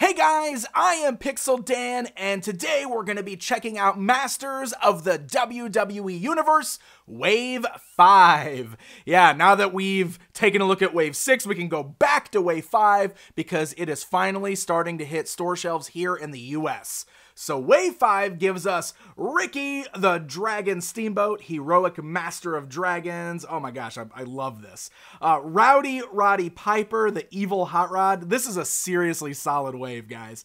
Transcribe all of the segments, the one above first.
Hey guys, I am Pixel Dan, and today we're going to be checking out Masters of the WWE Universe Wave 5. Yeah, now that we've taken a look at Wave 6, we can go back to Wave 5 because it is finally starting to hit store shelves here in the US. So Wave 5 gives us Ricky the Dragon Steamboat, Heroic Master of Dragons. Oh my gosh, I love this. Rowdy Roddy Piper, the Evil Hot Rod. This is a seriously solid wave, guys.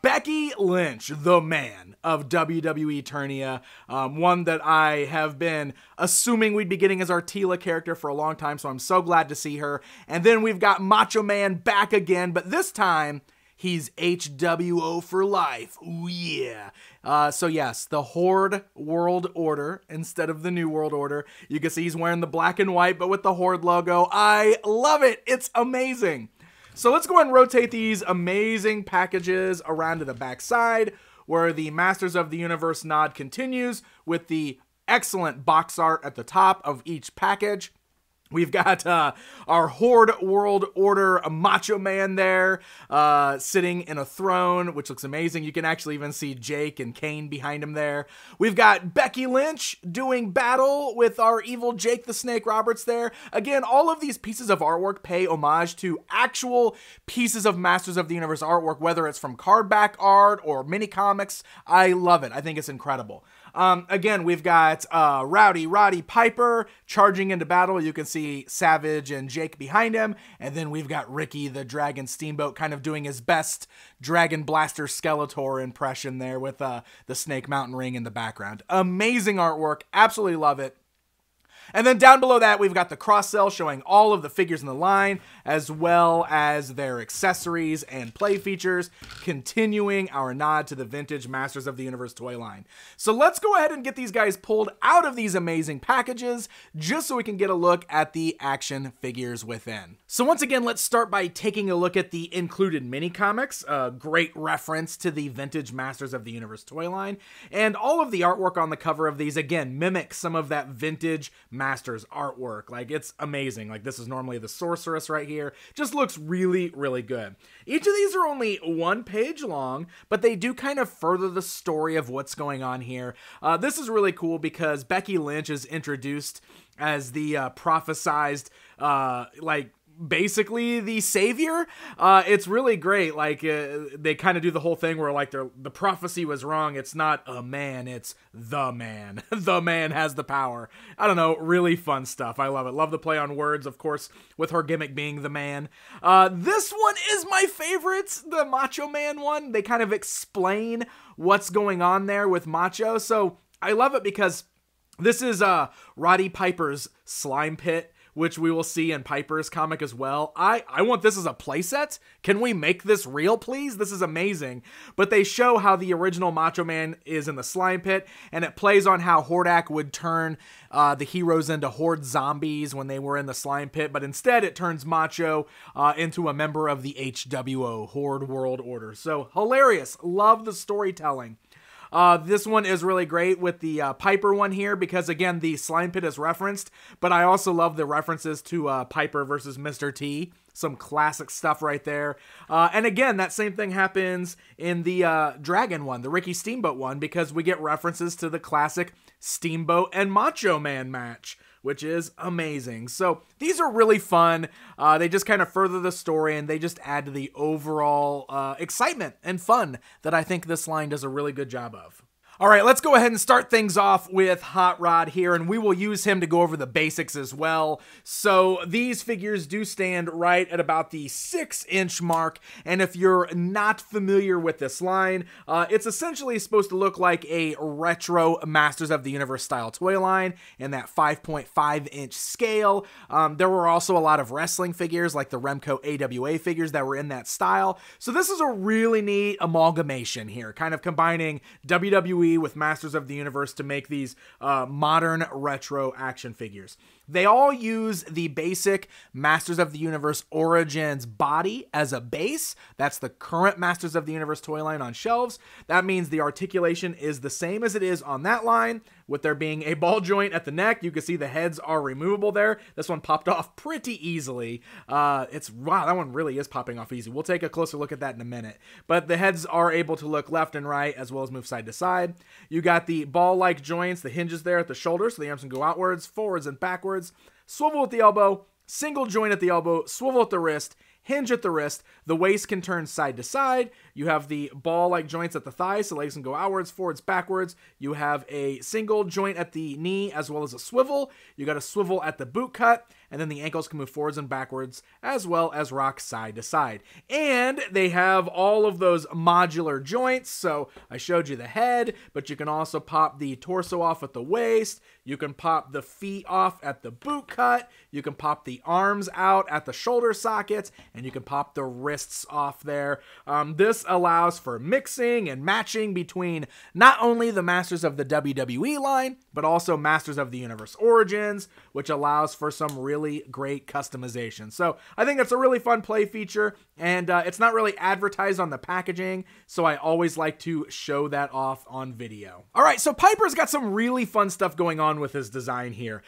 Becky Lynch, the man of WWE Eternia, one that I have been assuming we'd be getting as our Teela character for a long time, so I'm so glad to see her. And then we've got Macho Man back again, but this time he's HWO for life. Ooh, yeah. So yes, the Horde World Order instead of the New World Order. You can see he's wearing the black and white, but with the Horde logo. I love it. It's amazing. So let's go ahead and rotate these amazing packages around to the backside, where the Masters of the Universe nod continues with the excellent box art at the top of each package. We've got our Horde World Order Macho Man there sitting in a throne, which looks amazing. You can actually even see Jake and Kane behind him there. We've got Becky Lynch doing battle with our evil Jake the Snake Roberts there. Again, all of these pieces of artwork pay homage to actual pieces of Masters of the Universe artwork, whether it's from card back art or mini comics. I love it. I think it's incredible. Again, we've got Rowdy Roddy Piper charging into battle. You can see Savage and Jake behind him. And then we've got Ricky the Dragon Steamboat kind of doing his best Dragon Blaster Skeletor impression there with the Snake Mountain ring in the background. Amazing artwork. Absolutely love it. And then down below that, we've got the cross-sell showing all of the figures in the line, as well as their accessories and play features, continuing our nod to the vintage Masters of the Universe toy line. So let's go ahead and get these guys pulled out of these amazing packages, just so we can get a look at the action figures within. So once again, let's start by taking a look at the included mini comics, a great reference to the vintage Masters of the Universe toy line. And all of the artwork on the cover of these, again, mimics some of that vintage Masters artwork. Like, it's amazing. Like, this is normally the Sorceress right here. Just looks really, really good. Each of these are only one page long, but they do kind of further the story of what's going on here. This is really cool because Becky Lynch is introduced as the prophesized, like, basically the savior. It's really great. Like, they kind of do the whole thing where, like, the prophecy was wrong. It's not a man, it's the man. The man has the power. I don't know, really fun stuff. I love it. Love the play on words, of course, with her gimmick being the man. This one is my favorite, the Macho Man one. They kind of explain what's going on there with Macho. So I love it because this is Roddy Piper's slime pit, which we will see in Piper's comic as well. I want this as a playset. Can we make this real, please? This is amazing. But they show how the original Macho Man is in the slime pit, and it plays on how Hordak would turn the heroes into horde zombies when they were in the slime pit, but instead it turns Macho into a member of the HWO, Horde World Order. So hilarious. Love the storytelling. This one is really great with the Piper one here because, again, the slime pit is referenced, but I also love the references to Piper versus Mr. T. Some classic stuff right there. And again, that same thing happens in the Dragon one, the Ricky Steamboat one, because we get references to the classic Steamboat and Macho Man match, which is amazing. So these are really fun. They just kind of further the story, and they just add to the overall excitement and fun that I think this line does a really good job of. All right, let's go ahead and start things off with Hot Rod here, and we will use him to go over the basics as well. So these figures do stand right at about the 6-inch mark, and if you're not familiar with this line, it's essentially supposed to look like a retro Masters of the Universe style toy line in that 5.5-inch scale. There were also a lot of wrestling figures, like the Remco AWA figures that were in that style. So this is a really neat amalgamation here, kind of combining WWE with Masters of the Universe to make these modern retro action figures. They all use the basic Masters of the Universe Origins body as a base. That's the current Masters of the Universe toy line on shelves. That means the articulation is the same as it is on that line, with there being a ball joint at the neck. You can see the heads are removable there. This one popped off pretty easily. Wow, that one really is popping off easy. We'll take a closer look at that in a minute. But the heads are able to look left and right as well as move side to side. You got the ball-like joints, the hinges there at the shoulders, so the arms can go outwards, forwards, and backwards. Swivel at the elbow, single joint at the elbow, swivel at the wrist, hinge at the wrist. The waist can turn side to side. You have the ball-like joints at the thighs, so legs can go outwards, forwards, backwards. You have a single joint at the knee as well as a swivel. You got a swivel at the boot cut, and then the ankles can move forwards and backwards as well as rock side to side. And they have all of those modular joints. So I showed you the head, but you can also pop the torso off at the waist. You can pop the feet off at the boot cut. You can pop the arms out at the shoulder sockets, and you can pop the wrists off there. This allows for mixing and matching between not only the Masters of the WWE line, but also Masters of the Universe Origins, which allows for some really great customization. So I think that's a really fun play feature, and it's not really advertised on the packaging, so I always like to show that off on video. All right, so Piper's got some really fun stuff going on with his design here.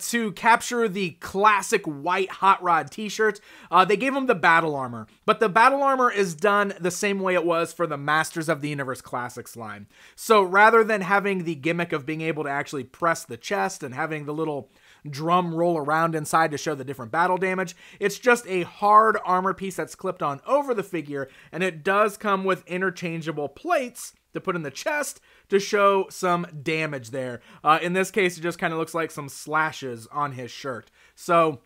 To capture the classic white Hot Rod t-shirts, they gave him the battle armor, but the battle armor is done the same way it was for the Masters of the Universe Classics line. So rather than having the gimmick of being able to actually press the chest and having the little drum roll around inside to show the different battle damage, it's just a hard armor piece that's clipped on over the figure, and it does come with interchangeable plates to put in the chest to show some damage there. In this case, it just kind of looks like some slashes on his shirt. So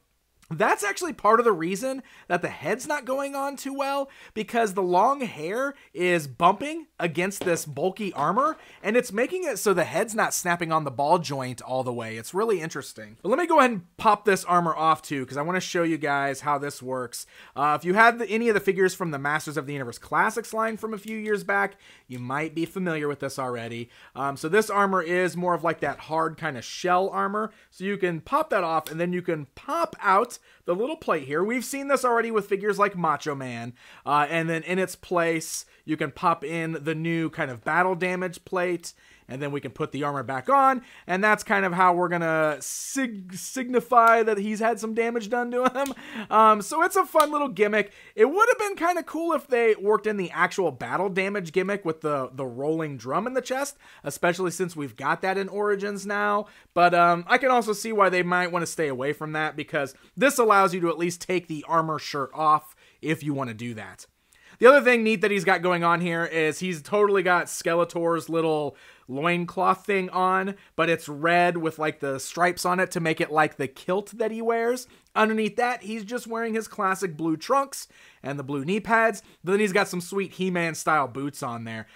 that's actually part of the reason that the head's not going on too well, because the long hair is bumping against this bulky armor, and it's making it so the head's not snapping on the ball joint all the way. It's really interesting. But let me go ahead and pop this armor off too, because I want to show you guys how this works. If you had any of the figures from the Masters of the Universe Classics line from a few years back, you might be familiar with this already. So this armor is more of like that hard kind of shell armor. So you can pop that off, and then you can pop out the little plate here. We've seen this already with figures like Macho Man, and then in its place you can pop in the new kind of battle damage plate, and then we can put the armor back on, and that's kind of how we're gonna signify that he's had some damage done to him. So it's a fun little gimmick. It would have been kind of cool if they worked in the actual battle damage gimmick with the rolling drum in the chest, especially since we've got that in Origins now, but I can also see why they might want to stay away from that, because this allows you to at least take the armor shirt off if you want to do that. The other thing neat that he's got going on here is he's totally got Skeletor's little loincloth thing on, but it's red with like the stripes on it to make it like the kilt that he wears. Underneath that, he's just wearing his classic blue trunks and the blue knee pads. But then he's got some sweet He-Man style boots on there.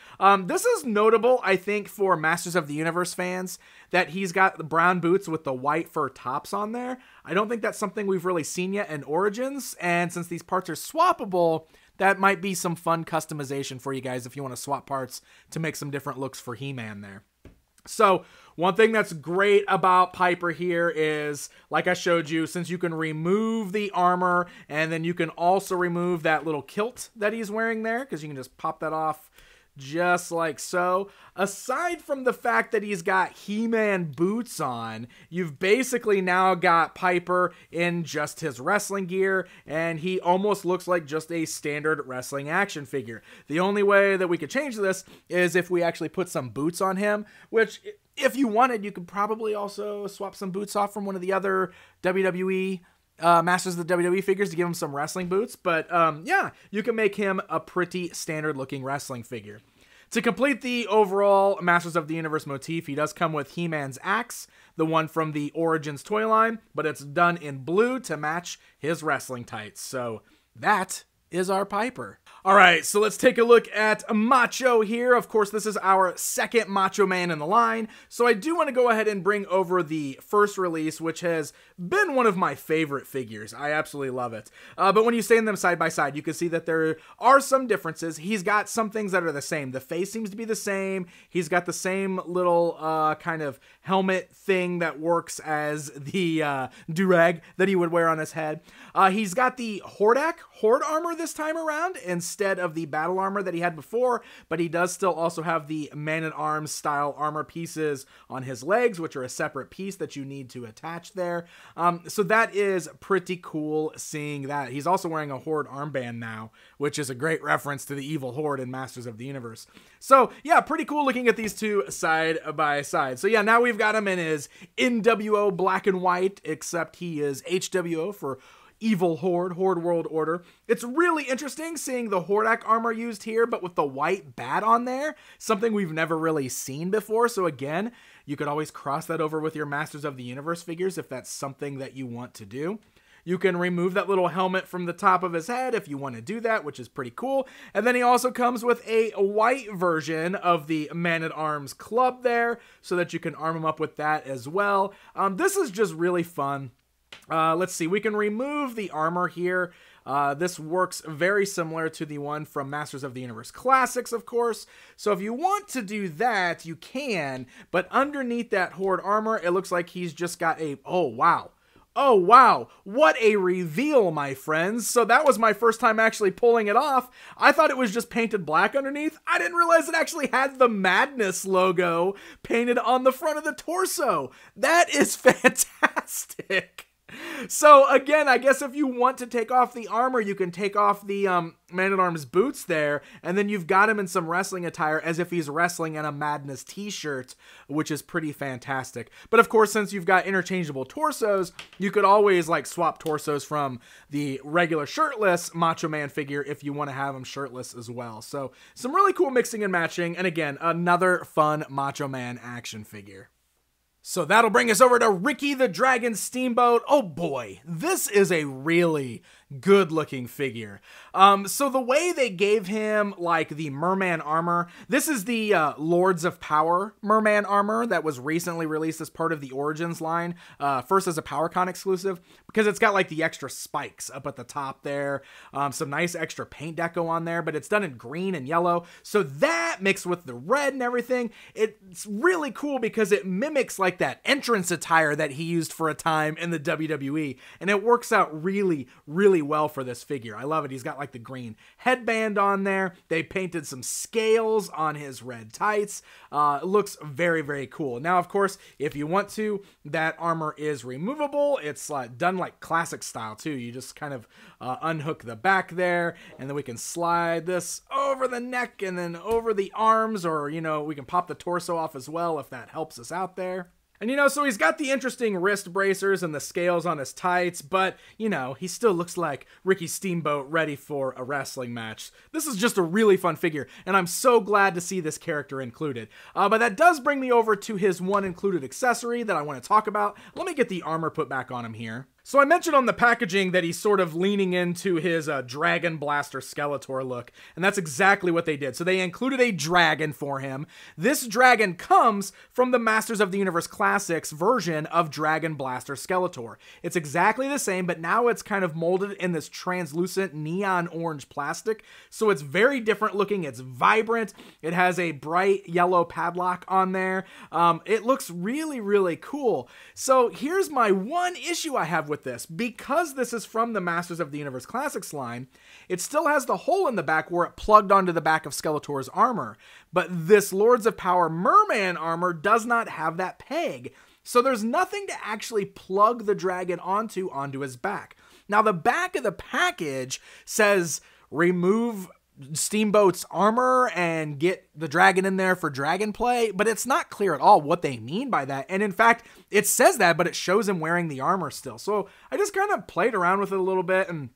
This is notable, I think, for Masters of the Universe fans, that he's got the brown boots with the white fur tops on there. I don't think that's something we've really seen yet in Origins, and since these parts are swappable, that might be some fun customization for you guys if you want to swap parts to make some different looks for He-Man there. So one thing that's great about Piper here is, like I showed you, since you can remove the armor, and then you can also remove that little kilt that he's wearing there, because you can just pop that off just like so. Aside from the fact that he's got He-Man boots on, you've basically now got Piper in just his wrestling gear, and he almost looks like just a standard wrestling action figure. The only way that we could change this is if we actually put some boots on him, which if you wanted, you could probably also swap some boots off from one of the other WWE Masters of the WWE figures to give him some wrestling boots, but yeah, you can make him a pretty standard looking wrestling figure. To complete the overall Masters of the Universe motif, he does come with He-Man's axe, the one from the Origins toy line, but it's done in blue to match his wrestling tights. So that is our Piper. All right, so let's take a look at Macho here. Of course, this is our second Macho Man in the line, so I do want to go ahead and bring over the first release, which has been one of my favorite figures. I absolutely love it. But when you stand them side by side, you can see that there are some differences. He's got some things that are the same. The face seems to be the same. He's got the same little kind of helmet thing that works as the do-rag that he would wear on his head. He's got the Hordak Horde armor this time around, and instead of the battle armor that he had before, but he does still also have the Man-at-Arms style armor pieces on his legs, which are a separate piece that you need to attach there. So that is pretty cool seeing that. He's also wearing a Horde armband now, which is a great reference to the evil Horde in Masters of the Universe. So yeah, pretty cool looking at these two side by side. So yeah, now we've got him in his NWO black and white, except he is HWO for Evil Horde, Horde World Order. It's really interesting seeing the Hordak armor used here, but with the white bat on there, something we've never really seen before. So again, you could always cross that over with your Masters of the Universe figures if that's something that you want to do. You can remove that little helmet from the top of his head if you want to do that, which is pretty cool. And then he also comes with a white version of the Man-at-Arms club there, so that you can arm him up with that as well. This is just really fun. Let's see, we can remove the armor here. This works very similar to the one from Masters of the Universe Classics, of course. So if you want to do that, you can. But underneath that Horde armor, it looks like he's just got a... Oh, wow. Oh, wow. What a reveal, my friends. So that was my first time actually pulling it off. I thought it was just painted black underneath. I didn't realize it actually had the Madness logo painted on the front of the torso. That is fantastic. So again, I guess if you want to take off the armor, you can take off the Man-at-Arms boots there, and then you've got him in some wrestling attire as if he's wrestling in a Madness t-shirt, which is pretty fantastic. But of course, since you've got interchangeable torsos, you could always like swap torsos from the regular shirtless Macho Man figure if you want to have him shirtless as well. So some really cool mixing and matching, and again, another fun Macho Man action figure. So that'll bring us over to Ricky the Dragon Steamboat. Oh boy, this is a really good looking figure. So the way they gave him like the Merman armor, this is the Lords of Power Merman armor that was recently released as part of the Origins line, first as a PowerCon exclusive, because it's got like the extra spikes up at the top there, some nice extra paint deco on there, but it's done in green and yellow. So that mixed with the red and everything, it's really cool because it mimics like that entrance attire that he used for a time in the WWE, and it works out really, really well for this figure. I love it. He's got like the green headband on there. They painted some scales on his red tights. It looks very, very cool. Now, of course, if you want to, that armor is removable. It's done like classic style too. You just kind of unhook the back there, and then we can slide this over the neck and then over the arms, or, you know, we can pop the torso off as well if that helps us out there. And, you know, so he's got the interesting wrist bracers and the scales on his tights, but, you know, he still looks like Ricky Steamboat ready for a wrestling match. This is just a really fun figure, and I'm so glad to see this character included. But that does bring me over to his one included accessory that I want to talk about. Let me get the armor put back on him here. So I mentioned on the packaging that he's sort of leaning into his Dragon Blaster Skeletor look, and that's exactly what they did. So they included a dragon for him. This dragon comes from the Masters of the Universe Classics version of Dragon Blaster Skeletor. It's exactly the same, but now it's kind of molded in this translucent neon orange plastic. So it's very different looking. It's vibrant. It has a bright yellow padlock on there. It looks really, really cool. So here's my one issue I have with this. Because this is from the Masters of the Universe Classics line, it still has the hole in the back where it plugged onto the back of Skeletor's armor, but this Lords of Power Merman armor does not have that peg, so there's nothing to actually plug the dragon onto his back. Now the back of the package says remove Steamboat's armor and get the dragon in there for dragon play, but it's not clear at all what they mean by that. And in fact, it says that, but it shows him wearing the armor still. So I just kind of played around with it a little bit, and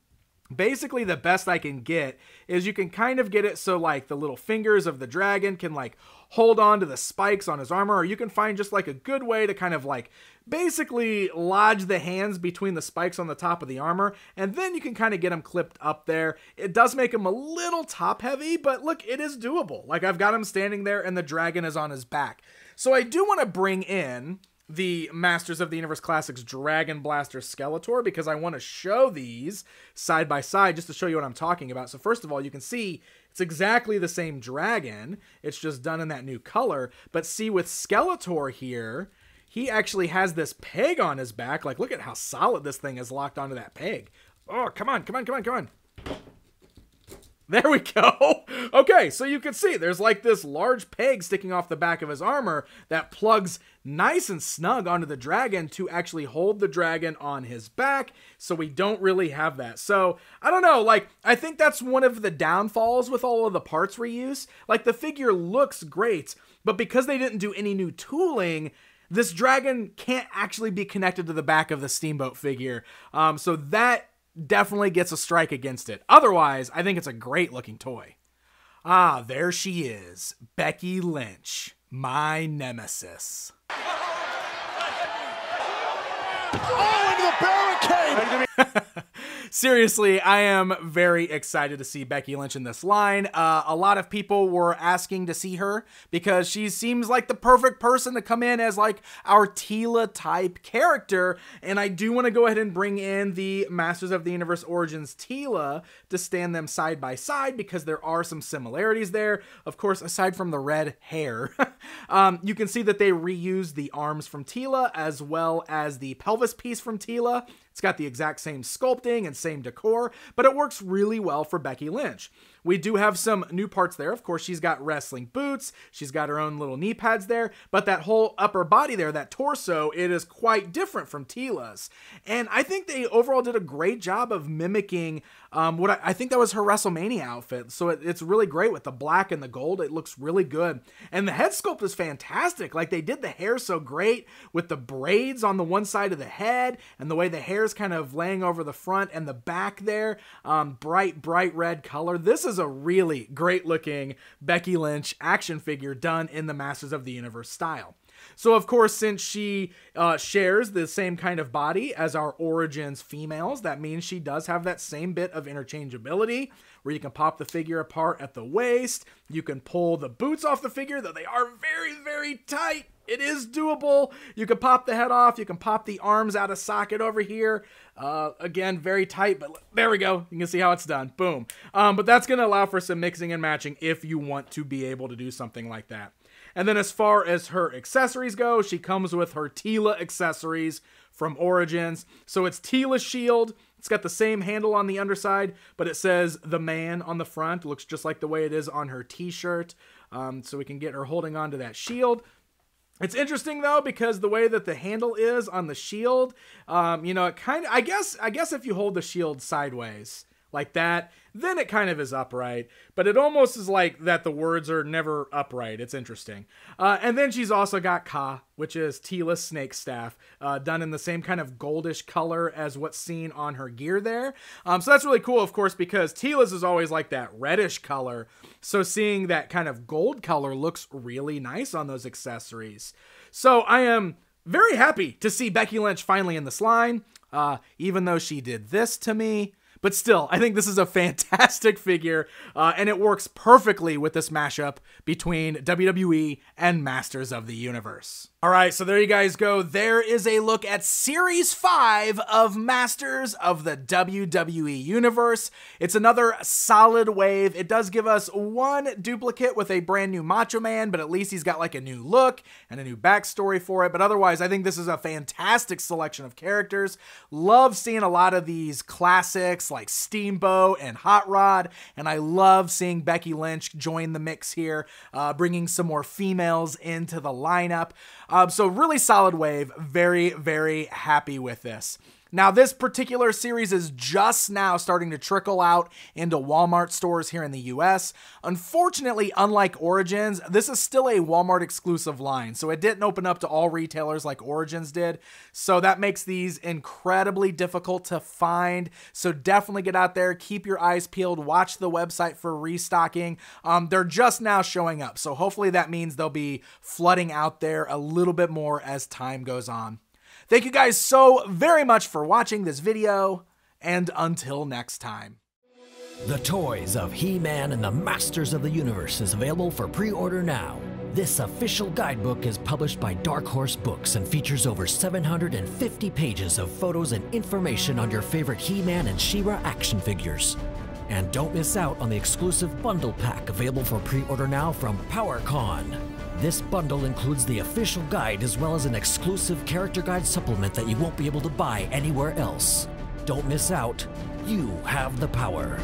basically the best I can get is you can kind of get it so like the little fingers of the dragon can like hold on to the spikes on his armor, or you can find just like a good way to kind of like basically lodge the hands between the spikes on the top of the armor, and then you can kind of get him clipped up there. It does make him a little top heavy, but look, it is doable. Like, I've got him standing there and the dragon is on his back. So I do want to bring in the Masters of the Universe Classics Dragon Blaster Skeletor, because I want to show these side by side just to show you what I'm talking about. So first of all, you can see it's exactly the same dragon. It's just done in that new color. But see, with Skeletor here, he actually has this peg on his back. Like, look at how solid this thing is locked onto that peg. Oh, come on, come on, come on, come on. There we go. Okay, so you can see there's like this large peg sticking off the back of his armor that plugs nice and snug onto the dragon to actually hold the dragon on his back, so we don't really have that. So, I don't know, like, I think that's one of the downfalls with all of the parts reuse. Like, the figure looks great, but because they didn't do any new tooling, this dragon can't actually be connected to the back of the Steamboat figure. So that definitely gets a strike against it. Otherwise, I think it's a great looking toy. Ah, there she is. Becky Lynch, my nemesis. Oh, into the barricade! Seriously, I am very excited to see Becky Lynch in this line. A lot of people were asking to see her because she seems like the perfect person to come in as like our Teela type character. And I do want to go ahead and bring in the Masters of the Universe Origins Teela to stand them side by side because there are some similarities there. Of course, aside from the red hair, you can see that they reused the arms from Teela as well as the pelvis piece from Teela. It's got the exact same sculpting and same decor, but it works really well for Becky Lynch. We do have some new parts there. Of course, she's got wrestling boots. She's got her own little knee pads there, but that whole upper body there, that torso, it is quite different from Teela's. And I think they overall did a great job of mimicking what I think that was her WrestleMania outfit. So it's really great with the black and the gold. It looks really good. And the head sculpt is fantastic. Like, they did the hair so great with the braids on the one side of the head and the way the hair is kind of laying over the front and the back there. Bright red color. This is a really great looking Becky Lynch action figure done in the Masters of the Universe style. So, of course, since she shares the same kind of body as our Origins females, that means she does have that same bit of interchangeability where you can pop the figure apart at the waist. You can pull the boots off the figure, though they are very, very tight. It is doable. You can pop the head off. You can pop the arms out of socket over here. Again, very tight, but there we go. You can see how it's done. Boom. But that's going to allow for some mixing and matching if you want to be able to do something like that. And then as far as her accessories go, she comes with her Teela accessories from Origins. So it's Teela Shield. It's got the same handle on the underside, but it says The Man on the front. Looks just like the way it is on her t-shirt. So we can get her holding onto that shield. It's interesting, though, because the way that the handle is on the shield, you know, it kind of, I guess if you hold the shield sideways like that, then it kind of is upright, but it almost is like that the words are never upright. It's interesting. And then she's also got Ka, which is Teela's snake staff, done in the same kind of goldish color as what's seen on her gear there. So that's really cool, of course, because Teela's is always like that reddish color. So seeing that kind of gold color looks really nice on those accessories. So I am very happy to see Becky Lynch finally in this line, even though she did this to me. But still, I think this is a fantastic figure, and it works perfectly with this mashup between WWE and Masters of the Universe. All right, so there you guys go. There is a look at Series 5 of Masters of the WWE Universe. It's another solid wave. It does give us one duplicate with a brand new Macho Man, but at least he's got like a new look and a new backstory for it. But otherwise, I think this is a fantastic selection of characters. Love seeing a lot of these classics like Steamboat and Hot Rod, and I love seeing Becky Lynch join the mix here, bringing some more females into the lineup. So really solid wave, very, very happy with this. Now, this particular series is just now starting to trickle out into Walmart stores here in the US. Unfortunately, unlike Origins, this is still a Walmart exclusive line, so it didn't open up to all retailers like Origins did. So that makes these incredibly difficult to find. So definitely get out there, keep your eyes peeled, watch the website for restocking. They're just now showing up, so hopefully that means they'll be flooding out there a little bit more as time goes on. Thank you guys so very much for watching this video, and until next time. The Toys of He-Man and the Masters of the Universe is available for pre-order now. This official guidebook is published by Dark Horse Books and features over 750 pages of photos and information on your favorite He-Man and She-Ra action figures. And don't miss out on the exclusive bundle pack available for pre-order now from PowerCon. This bundle includes the official guide as well as an exclusive character guide supplement that you won't be able to buy anywhere else. Don't miss out. You have the power.